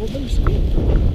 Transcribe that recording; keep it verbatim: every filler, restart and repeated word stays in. Well, there's